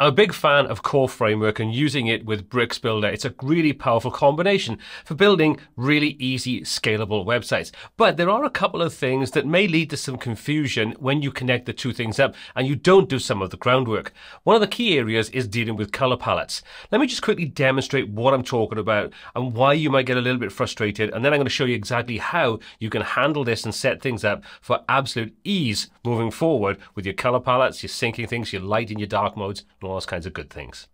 I'm a big fan of Core Framework and using it with Bricks Builder. It's a really powerful combination for building really easy, scalable websites. But there are a couple of things that may lead to some confusion when you connect the two things up and you don't do some of the groundwork. One of the key areas is dealing with color palettes. Let me just quickly demonstrate what I'm talking about and why you might get a little bit frustrated, and then I'm going to show you exactly how you can handle this and set things up for absolute ease moving forward with your color palettes, your syncing things, your light and your dark modes, and all those kinds of good things.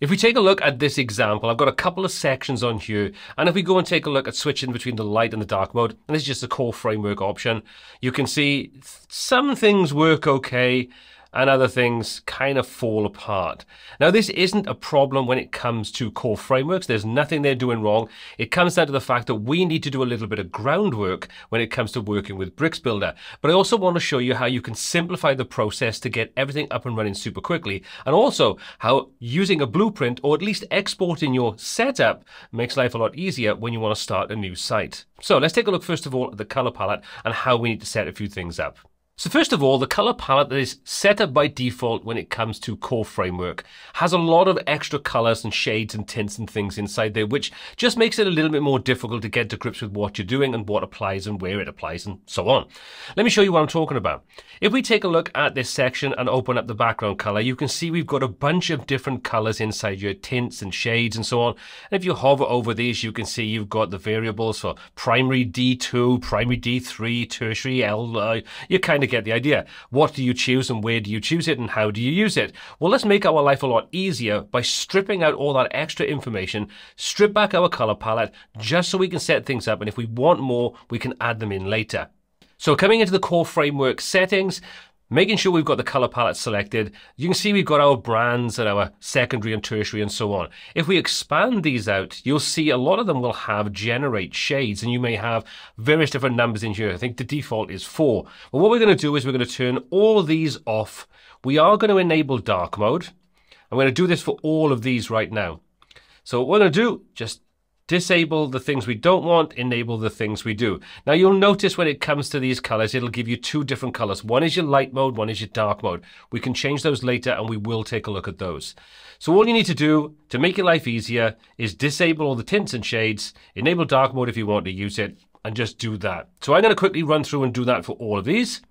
If we take a look at this example, I've got a couple of sections on here, and if we go and take a look at switching between the light and the dark mode, and this is just a Core Framework option, you can see some things work okay, and other things kind of fall apart. Now, this isn't a problem when it comes to Core Frameworks. There's nothing they're doing wrong. It comes down to the fact that we need to do a little bit of groundwork when it comes to working with Bricks Builder. But I also want to show you how you can simplify the process to get everything up and running super quickly, and also how using a blueprint or at least exporting your setup makes life a lot easier when you want to start a new site. So let's take a look first of all at the color palette and how we need to set a few things up. So first of all, the color palette that is set up by default when it comes to Core Framework has a lot of extra colors and shades and tints and things inside there, which just makes it a little bit more difficult to get to grips with what you're doing and what applies and where it applies and so on. Let me show you what I'm talking about. If we take a look at this section and open up the background color, you can see we've got a bunch of different colors inside your tints and shades and so on. And if you hover over these, you can see you've got the variables for primary D2, primary D3, tertiary L, you kind of get the idea. What do you choose and where do you choose it and how do you use it? Well, let's make our life a lot easier by stripping out all that extra information, strip back our color palette just so we can set things up, and if we want more, we can add them in later. So coming into the Core Framework settings, making sure we've got the color palette selected, you can see we've got our brands and our secondary and tertiary and so on. If we expand these out, you'll see a lot of them will have generate shades, and you may have various different numbers in here. I think the default is 4. But what we're going to do is we're going to turn all these off. We are going to enable dark mode. I'm going to do this for all of these right now. So what we're going to do, just disable the things we don't want, enable the things we do. Now you'll notice when it comes to these colors, it'll give you two different colors. One is your light mode, one is your dark mode. We can change those later and we will take a look at those. So all you need to do to make your life easier is disable all the tints and shades, enable dark mode if you want to use it, and just do that. So I'm going to quickly run through and do that for all of these.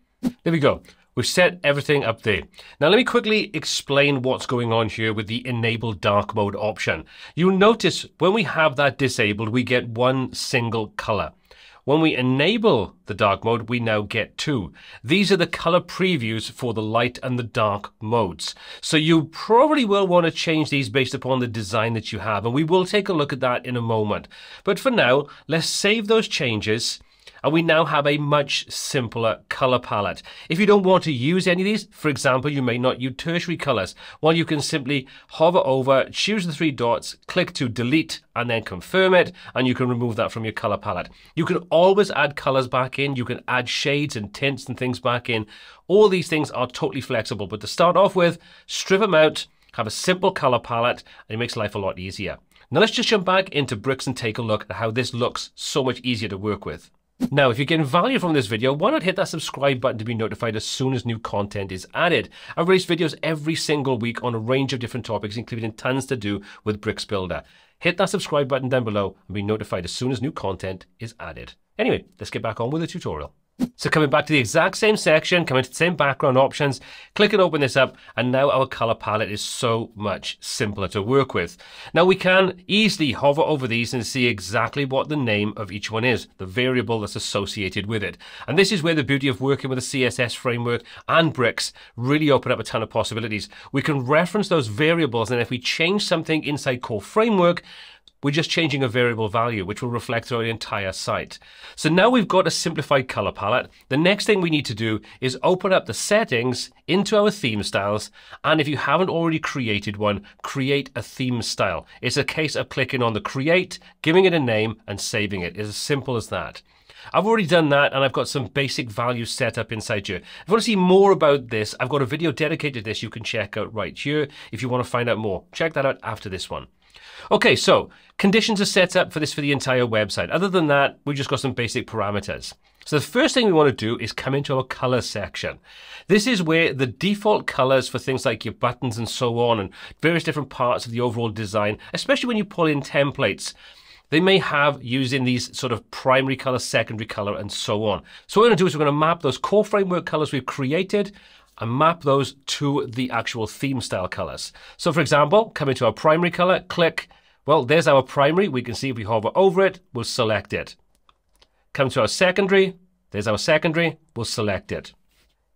There we go. We've set everything up there. Now let me quickly explain what's going on here with the enable dark mode option. You'll notice when we have that disabled, we get one single color. When we enable the dark mode, we now get two. These are the color previews for the light and the dark modes. So you probably will want to change these based upon the design that you have, and we will take a look at that in a moment. But for now, let's save those changes. And we now have a much simpler color palette. If you don't want to use any of these, for example, you may not use tertiary colors. Well, you can simply hover over, choose the three dots, click to delete, and then confirm it, and you can remove that from your color palette. You can always add colors back in. You can add shades and tints and things back in. All these things are totally flexible, but to start off with, strip them out, have a simple color palette, and it makes life a lot easier. Now let's just jump back into Bricks and take a look at how this looks so much easier to work with. Now, if you're getting value from this video, why not hit that subscribe button to be notified as soon as new content is added. I release videos every single week on a range of different topics, including tons to do with Bricks Builder. Hit that subscribe button down below and be notified as soon as new content is added. Anyway, let's get back on with the tutorial. So coming back to the exact same section, coming to the same background options, click and open this up, and now our color palette is so much simpler to work with. Now we can easily hover over these and see exactly what the name of each one is, the variable that's associated with it. And this is where the beauty of working with a CSS framework and Bricks really open up a ton of possibilities. We can reference those variables, and if we change something inside Core Framework, we're just changing a variable value, which will reflect through the entire site. So now we've got a simplified color palette. The next thing we need to do is open up the settings into our theme styles. And if you haven't already created one, create a theme style. It's a case of clicking on the create, giving it a name, and saving it. It's as simple as that. I've already done that, and I've got some basic values set up inside here. If you want to see more about this, I've got a video dedicated to this you can check out right here. If you want to find out more, check that out after this one. Okay, so conditions are set up for this for the entire website. Other than that, we've just got some basic parameters. So the first thing we want to do is come into our color section. This is where the default colors for things like your buttons and so on and various different parts of the overall design, especially when you pull in templates, they may have using these sort of primary color, secondary color, and so on. So what we're going to do is we're going to map those core framework colors we've created and map those to the actual theme style colors. So for example, come into our primary color, click. Well, there's our primary. We can see if we hover over it, we'll select it. Come to our secondary. There's our secondary. We'll select it.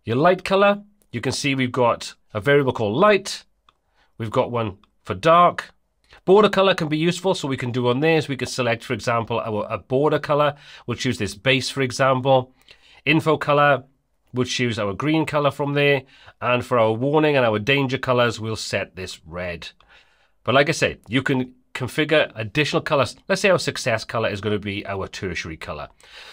Your light color, you can see we've got a variable called light. We've got one for dark. Border color can be useful, so we can do on this. We can select, for example, a border color. We'll choose this base, for example. Info color, we'll choose our green color from there. And for our warning and our danger colors, we'll set this red. But like I say, you can configure additional colors. Let's say our success color is going to be our tertiary color.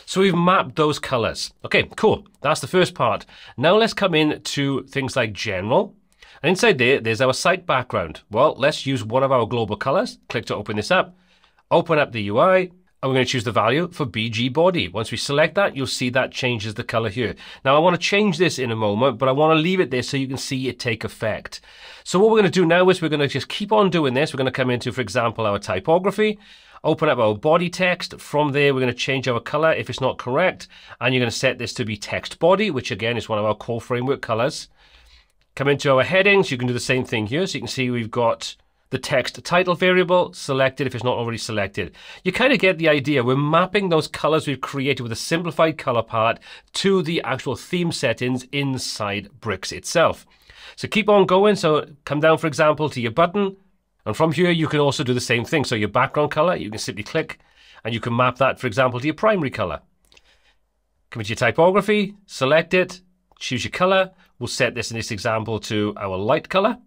So we've mapped those colors. Okay, cool. That's the first part. Now let's come in to things like general. And inside there, there's our site background. Well, let's use one of our global colors. Click to open this up. Open up the UI. And we're going to choose the value for BG body. Once we select that, you'll see that changes the color here. Now, I want to change this in a moment, but I want to leave it there so you can see it take effect. So what we're going to do now is we're going to just keep on doing this. We're going to come into, for example, our typography, open up our body text. From there, we're going to change our color if it's not correct. And you're going to set this to be text body, which again is one of our core framework colors. Come into our headings. You can do the same thing here. So you can see we've got the text title variable selected if it's not already selected. You kind of get the idea. We're mapping those colors we've created with a simplified color part to the actual theme settings inside Bricks itself. So keep on going. So come down, for example, to your button. And from here, you can also do the same thing. So your background color, you can simply click and you can map that, for example, to your primary color. Come into your typography, select it, choose your color. We'll set this in this example to our light color.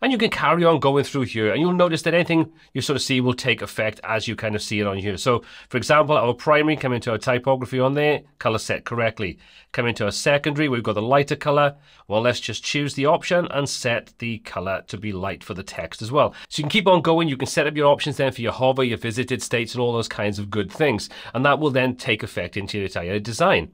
And you can carry on going through here. And you'll notice that anything you sort of see will take effect as you kind of see it on here. So, for example, our primary, come into our typography on there, color set correctly. Come into our secondary, we've got the lighter color. Well, let's just choose the option and set the color to be light for the text as well. So you can keep on going. You can set up your options then for your hover, your visited states, and all those kinds of good things. And that will then take effect into your entire design.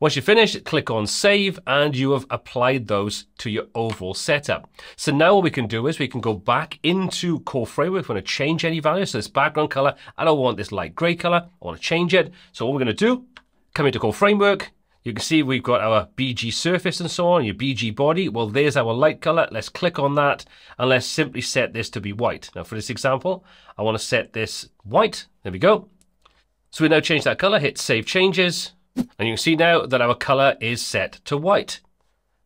Once you finish, click on Save, and you have applied those to your overall setup. So now what we can do is we can go back into Core Framework. We want to change any value. So this background color, I don't want this light gray color. I want to change it. So what we're going to do, come into Core Framework. You can see we've got our BG surface and so on, your BG body. Well, there's our light color. Let's click on that, and let's simply set this to be white. Now, for this example, I want to set this white. There we go. So we now change that color, hit Save Changes. And you can see now that our color is set to white.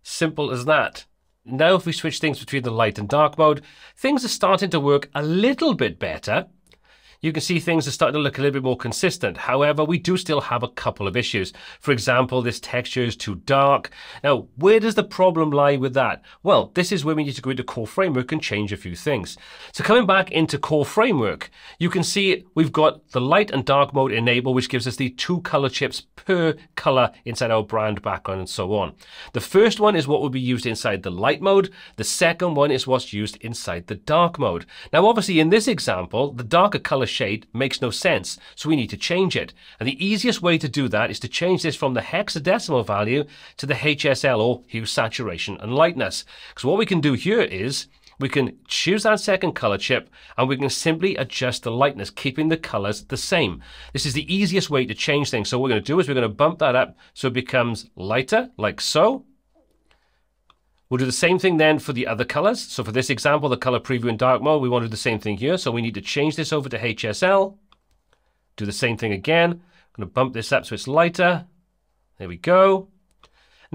Simple as that. Now if we switch things between the light and dark mode, things are starting to work a little bit better. You can see things are starting to look a little bit more consistent. However, we do still have a couple of issues. For example, this texture is too dark. Now, where does the problem lie with that? Well, this is where we need to go into Core Framework and change a few things. So coming back into Core Framework, you can see we've got the light and dark mode enabled, which gives us the 2 color chips per color inside our brand background and so on. The first one is what will be used inside the light mode. The second one is what's used inside the dark mode. Now, obviously in this example, the darker color shade makes no sense, so we need to change it. And the easiest way to do that is to change this from the hexadecimal value to the HSL, or hue, saturation, and lightness. Because what we can do here is we can choose that second color chip and we can simply adjust the lightness, keeping the colors the same. This is the easiest way to change things. So what we're going to do is we're going to bump that up so it becomes lighter, like so. We'll do the same thing then for the other colors. So for this example, the color preview in dark mode, we want to do the same thing here. So we need to change this over to HSL. Do the same thing again. I'm going to bump this up so it's lighter. There we go.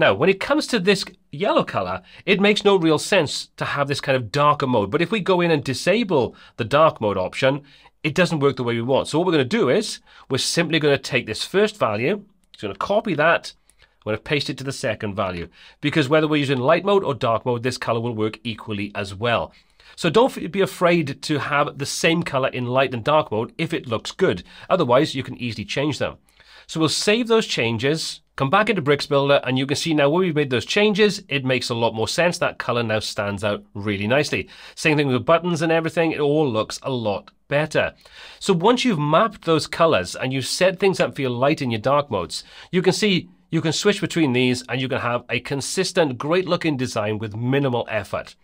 Now, when it comes to this yellow color, it makes no real sense to have this kind of darker mode. But if we go in and disable the dark mode option, it doesn't work the way we want. So what we're going to do is we're simply going to take this first value. It's going to copy that. We're going to paste it to the second value, because whether we're using light mode or dark mode, this color will work equally as well. So don't be afraid to have the same color in light and dark mode if it looks good. Otherwise, you can easily change them. So we'll save those changes, come back into Bricks Builder, and you can see now where we've made those changes, it makes a lot more sense. That color now stands out really nicely. Same thing with the buttons and everything, it all looks a lot better. So once you've mapped those colors and you've set things up for your light and your dark modes, you can see you can switch between these and you can have a consistent, great looking design with minimal effort.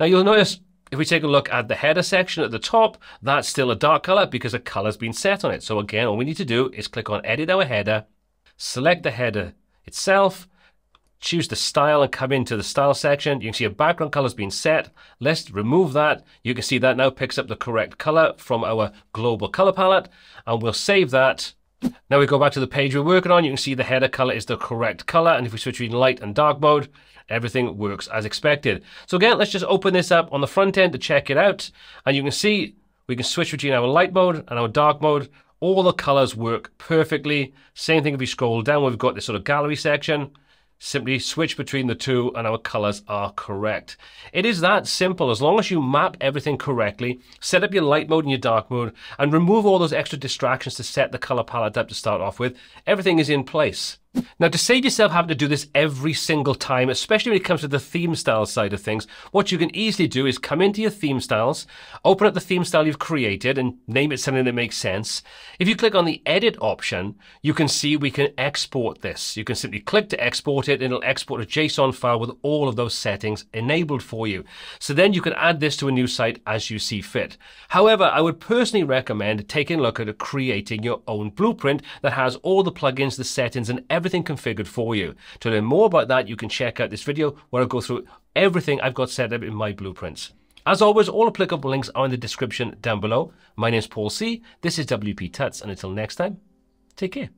Now you'll notice if we take a look at the header section at the top, that's still a dark color because a color's been set on it. So again, all we need to do is click on Edit Our Header, select the header itself, choose the style and come into the style section. You can see a background color's been set. Let's remove that. You can see that now picks up the correct color from our global color palette, and we'll save that. Now we go back to the page we're working on. You can see the header color is the correct color, and if we switch between light and dark mode, everything works as expected. So again, let's just open this up on the front end to check it out, and you can see we can switch between our light mode and our dark mode. All the colors work perfectly. Same thing if we scroll down, we've got this sort of gallery section. Simply switch between the two and our colors are correct. It is that simple. As long as you map everything correctly, set up your light mode and your dark mode, and remove all those extra distractions to set the color palette up to start off with, everything is in place. Now, to save yourself having to do this every single time, especially when it comes to the theme style side of things, what you can easily do is come into your theme styles, open up the theme style you've created and name it something that makes sense. If you click on the edit option, you can see we can export this. You can simply click to export it and it'll export a JSON file with all of those settings enabled for you. So then you can add this to a new site as you see fit. However, I would personally recommend taking a look at creating your own blueprint that has all the plugins, the settings and everything configured for you. To learn more about that, you can check out this video where I go through everything I've got set up in my blueprints. As always, all applicable links are in the description down below. My name's Paul C. This is WPTuts, and until next time, take care.